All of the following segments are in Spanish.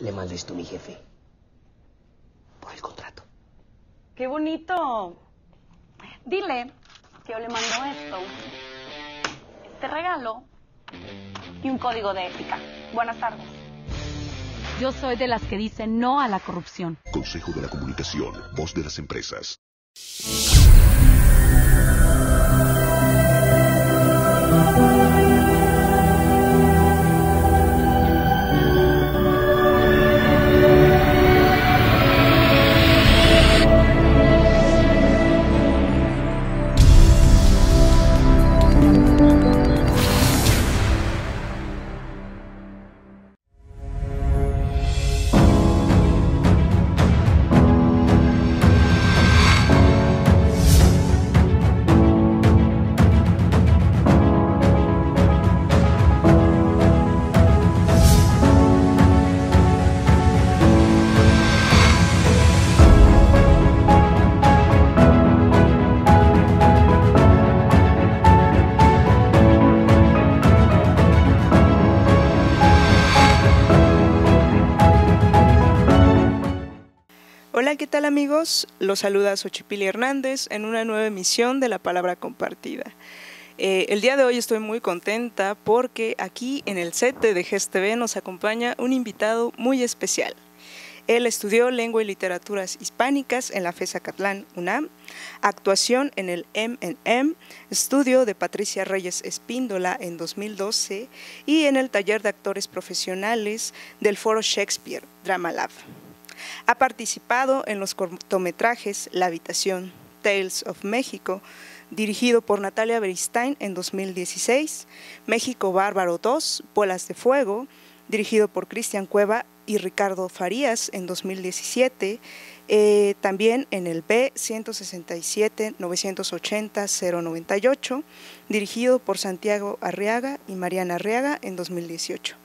le mandes tú mi jefe. Por el contrato. ¡Qué bonito! Dile que yo le mando esto, este regalo y un código de ética. Buenas tardes. Yo soy de las que dicen no a la corrupción. Consejo de la Comunicación, voz de las empresas. ¿Qué tal amigos? Los saluda Xochipilli Hernández en una nueva emisión de La Palabra Compartida. El día de hoy estoy muy contenta porque aquí en el set de GES TV nos acompaña un invitado muy especial. Él estudió Lengua y Literaturas Hispánicas en la FES Acatlán, UNAM, actuación en el M&M, estudio de Patricia Reyes Espíndola en 2012 y en el taller de actores profesionales del foro Shakespeare Drama Lab. Ha participado en los cortometrajes La Habitación, Tales of México, dirigido por Natalia Beristain en 2016, México Bárbaro II, Bolas de Fuego, dirigido por Cristian Cueva y Ricardo Farías en 2017, también en el B-167-980-098, dirigido por Santiago Arriaga y Mariana Arriaga en 2018.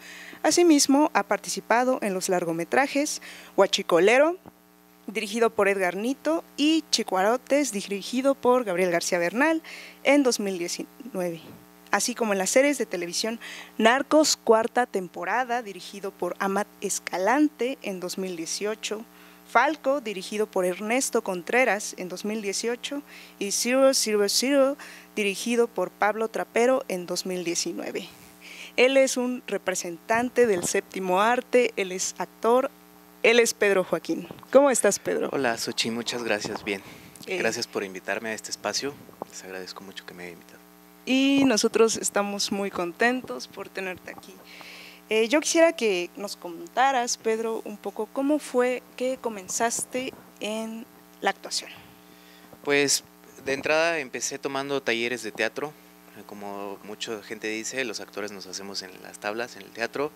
Asimismo, ha participado en los largometrajes Huachicolero, dirigido por Edgar Nito, y Chicuarotes, dirigido por Gabriel García Bernal en 2019, así como en las series de televisión Narcos, cuarta temporada, dirigido por Amat Escalante en 2018, Falco, dirigido por Ernesto Contreras en 2018, y Zero Zero Zero, dirigido por Pablo Trapero en 2019. Él es un representante del séptimo arte, él es actor, él es Pedro Joaquín. ¿Cómo estás, Pedro? Hola, Xochipilli, muchas gracias, bien. Gracias por invitarme a este espacio, les agradezco mucho que me hayan invitado. Y nosotros estamos muy contentos por tenerte aquí. Yo quisiera que nos contaras, Pedro, un poco cómo fue que comenzaste en la actuación. Pues, de entrada empecé tomando talleres de teatro. Como mucha gente dice, los actores nos hacemos en las tablas, en el teatro,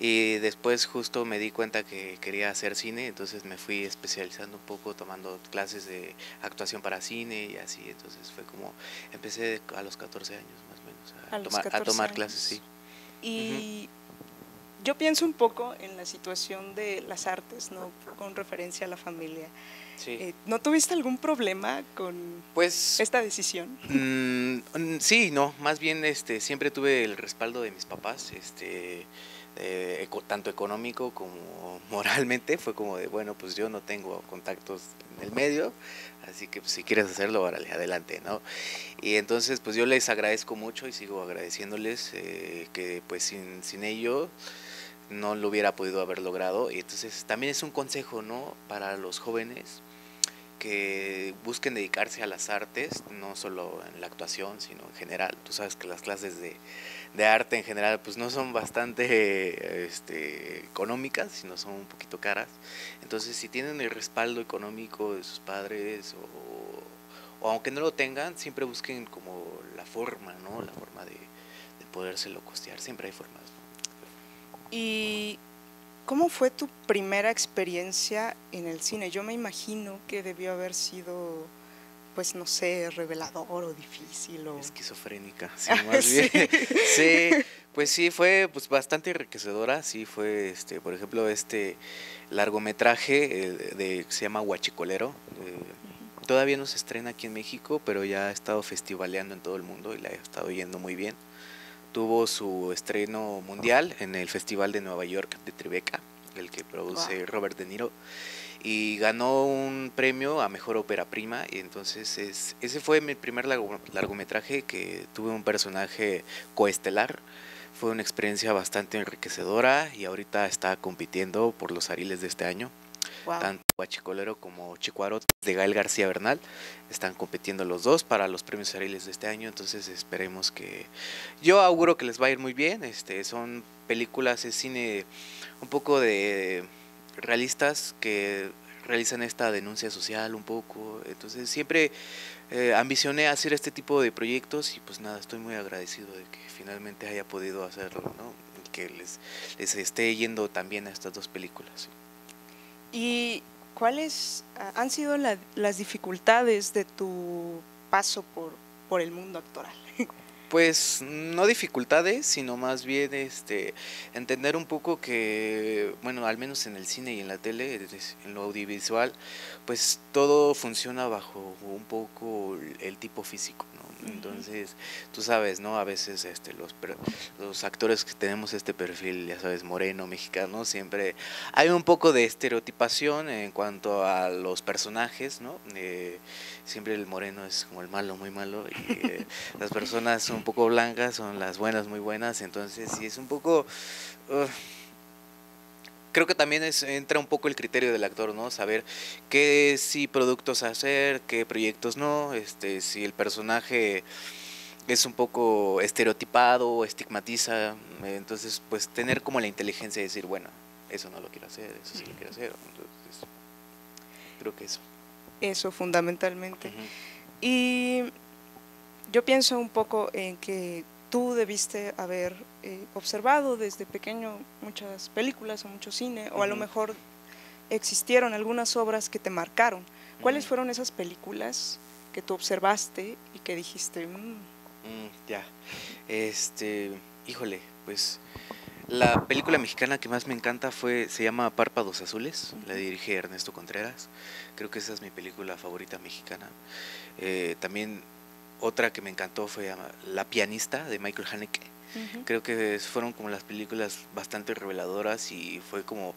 y después justo me di cuenta que quería hacer cine, entonces me fui especializando un poco tomando clases de actuación para cine y así, entonces fue como, empecé a los 14 años más o menos a tomar clases, sí. Y yo pienso un poco en la situación de las artes, ¿no? Con referencia a la familia. Sí. ¿No tuviste algún problema con esta decisión? Sí, no, más bien siempre tuve el respaldo de mis papás, tanto económico como moralmente, fue como de, bueno, pues yo no tengo contactos en el medio, así que pues, si quieres hacerlo, órale, adelante, ¿no? Y entonces, pues yo les agradezco mucho y sigo agradeciéndoles que pues sin ello no lo hubiera podido haber logrado. Y entonces también es un consejo, ¿no?, para los jóvenes que busquen dedicarse a las artes, no solo en la actuación, sino en general. Tú sabes que las clases de arte en general pues no son bastante económicas, sino son un poquito caras. Entonces, si tienen el respaldo económico de sus padres o aunque no lo tengan, siempre busquen como la forma, ¿no?, la forma de podérselo costear. Siempre hay formas, ¿no? ¿Y cómo fue tu primera experiencia en el cine? Yo me imagino que debió haber sido, pues no sé, revelador o difícil o... Esquizofrénica, sí, más ¿sí? bien. Sí, pues sí, fue bastante enriquecedora, sí, fue, por ejemplo, largometraje que se llama Huachicolero, todavía no se estrena aquí en México, pero ya ha estado festivaleando en todo el mundo y la ha estado yendo muy bien. Tuvo su estreno mundial en el Festival de Nueva York de Tribeca el que produce Robert De Niro, y ganó un premio a mejor ópera prima. Y entonces ese fue mi primer largometraje, que tuve un personaje coestelar. Fue una experiencia bastante enriquecedora y ahorita está compitiendo por los Ariles de este año. Wow. Tanto Huachicolero como Chicuarotes de Gael García Bernal están compitiendo los dos para los premios Ariles de este año. Entonces esperemos que, yo auguro que les va a ir muy bien. Son películas, es cine un poco de realistas que realizan esta denuncia social un poco. Entonces siempre ambicioné hacer este tipo de proyectos y pues nada, estoy muy agradecido de que finalmente haya podido hacerlo, ¿no? Y que les esté yendo también a estas dos películas. ¿Y cuáles han sido las dificultades de tu paso por el mundo actoral? Pues no dificultades, sino más bien entender un poco que, bueno, al menos en el cine y en la tele, en lo audiovisual, pues todo funciona bajo un poco el tipo físico, ¿no? Entonces, tú sabes, ¿no? A veces los actores que tenemos este perfil, ya sabes, moreno, mexicano, siempre hay un poco de estereotipación en cuanto a los personajes, ¿no? Siempre el moreno es como el malo, muy malo, y las personas son un poco blancas, son las buenas, muy buenas. Entonces sí es un poco, creo que también entra un poco el criterio del actor, ¿no? Saber qué sí productos hacer, qué proyectos no, si el personaje es un poco estereotipado, estigmatiza, entonces pues tener como la inteligencia de decir, bueno, eso no lo quiero hacer, eso sí lo quiero hacer. Entonces, creo que eso. Eso fundamentalmente. Y yo pienso un poco en que tú debiste haber observado desde pequeño muchas películas o mucho cine, o a lo mejor existieron algunas obras que te marcaron. ¿Cuáles fueron esas películas que tú observaste y que dijiste? Híjole, pues la película mexicana que más me encanta se llama Párpados Azules, la dirige Ernesto Contreras. Creo que esa es mi película favorita mexicana. También otra que me encantó fue La Pianista de Michael Haneke. Creo que fueron como las películas bastante reveladoras y fue como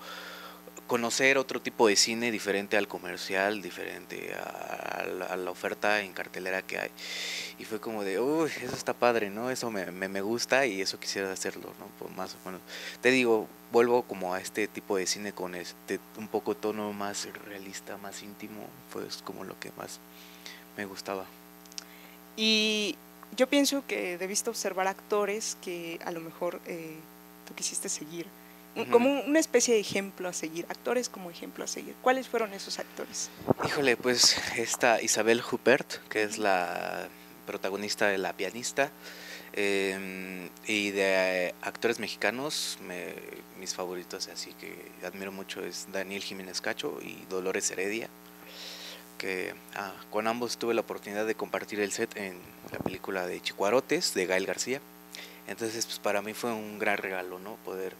conocer otro tipo de cine diferente al comercial, diferente a la oferta en cartelera que hay. Y fue como de, uy, eso está padre, ¿no? Eso me gusta y eso quisiera hacerlo, ¿no? Pues más o menos. Te digo, vuelvo como a este tipo de cine con un poco tono más realista, más íntimo, pues como lo que más me gustaba. Y yo pienso que debiste observar actores que a lo mejor tú quisiste seguir, como una especie de ejemplo a seguir, actores como ejemplo a seguir. ¿Cuáles fueron esos actores? Híjole, pues esta Isabel Huppert, que es la protagonista de La Pianista, y de actores mexicanos, mis favoritos, así que admiro mucho, es Daniel Jiménez Cacho y Dolores Heredia, que con ambos tuve la oportunidad de compartir el set en la película de Chicuarotes, de Gael García. Entonces, pues para mí fue un gran regalo, ¿no? Poder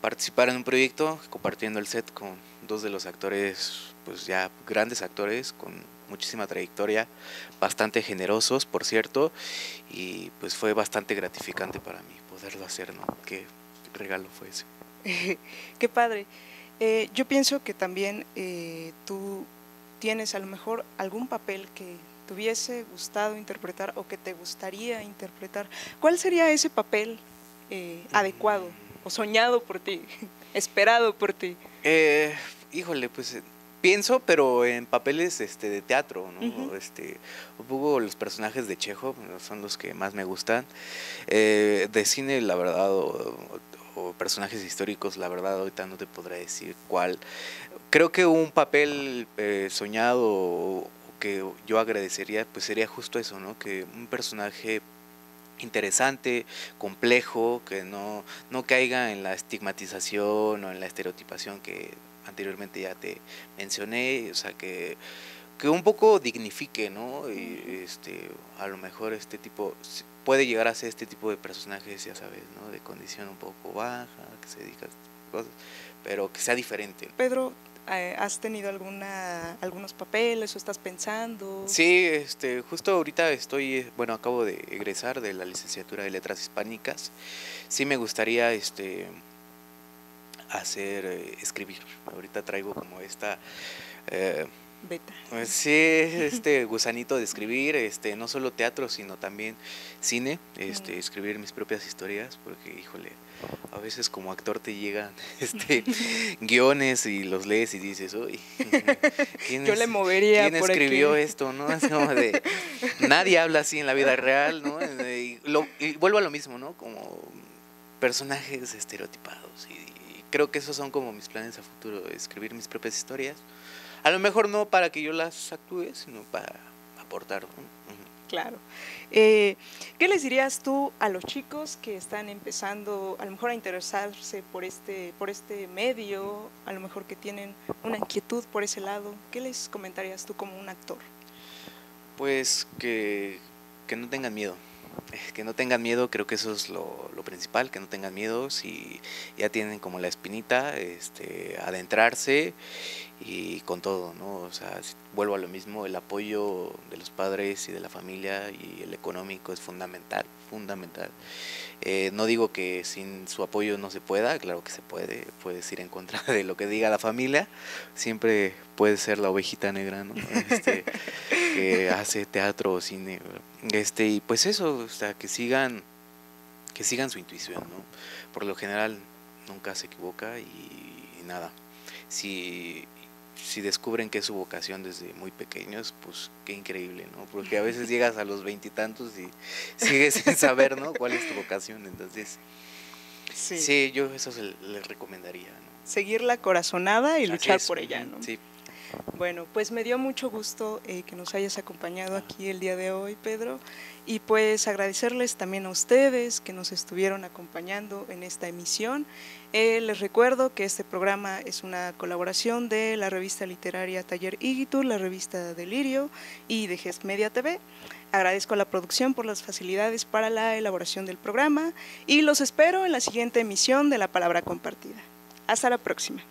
participar en un proyecto compartiendo el set con dos de los actores, pues ya grandes actores, con muchísima trayectoria, bastante generosos, por cierto, y pues fue bastante gratificante para mí poderlo hacer, ¿no? Qué regalo fue ese. Qué padre. Yo pienso que también tú tienes a lo mejor algún papel que te hubiese gustado interpretar o que te gustaría interpretar. ¿Cuál sería ese papel adecuado o soñado por ti, esperado por ti? Híjole, pues pienso, pero en papeles de teatro, ¿no? Un poco los personajes de Chejo son los que más me gustan. De cine, la verdad, o personajes históricos, la verdad, ahorita no te podré decir cuál. Creo que un papel soñado o que yo agradecería, pues sería justo eso, ¿no? Que un personaje interesante, complejo, que no caiga en la estigmatización o en la estereotipación que anteriormente ya te mencioné, o sea, que un poco dignifique, ¿no? Y a lo mejor puede llegar a ser este tipo de personajes, ya sabes, ¿no? De condición un poco baja, que se dedica a cosas, pero que sea diferente. Pedro, ¿has tenido algunos papeles o estás pensando? Sí, justo ahorita bueno, acabo de egresar de la licenciatura de Letras Hispánicas. Sí me gustaría hacer, escribir. Ahorita traigo como esta... beta. Sí, este gusanito de escribir, no solo teatro, sino también cine, escribir mis propias historias, porque, híjole, a veces como actor te llegan guiones y los lees y dices, uy, yo le movería ¿quién por escribió aquí esto? ¿No? Es como de, nadie habla así en la vida real, ¿no? Y vuelvo a lo mismo, ¿no? Como personajes estereotipados, y creo que esos son como mis planes a futuro, escribir mis propias historias. A lo mejor no para que yo las actúe, sino para aportar. Claro. ¿Qué les dirías tú a los chicos que están empezando a lo mejor a interesarse por este medio, a lo mejor que tienen una inquietud por ese lado? ¿Qué les comentarías tú como un actor? Pues que no tengan miedo. Que no tengan miedo, creo que eso es lo principal, que no tengan miedo. Si ya tienen como la espinita, adentrarse y con todo, ¿no? O sea, si vuelvo a lo mismo, el apoyo de los padres y de la familia y el económico es fundamental, fundamental. No digo que sin su apoyo no se pueda, claro que se puede, puedes ir en contra de lo que diga la familia, siempre puedes ser la ovejita negra, ¿no? Que hace teatro o cine, y pues eso, o sea, que sigan su intuición, ¿no? Por lo general nunca se equivoca y nada, si descubren que es su vocación desde muy pequeños, pues qué increíble, ¿no? Porque a veces llegas a los veintitantos y sigues sin saber, ¿no?, cuál es tu vocación. Entonces, sí yo eso les recomendaría, ¿no? Seguir la corazonada y luchar por ella, ¿no? Sí. Bueno, pues me dio mucho gusto que nos hayas acompañado aquí el día de hoy, Pedro, y pues agradecerles también a ustedes que nos estuvieron acompañando en esta emisión. Les recuerdo que este programa es una colaboración de la revista literaria Taller Ígitu, la revista Delirio y de GES Media TV. Agradezco a la producción por las facilidades para la elaboración del programa y los espero en la siguiente emisión de La Palabra Compartida. Hasta la próxima.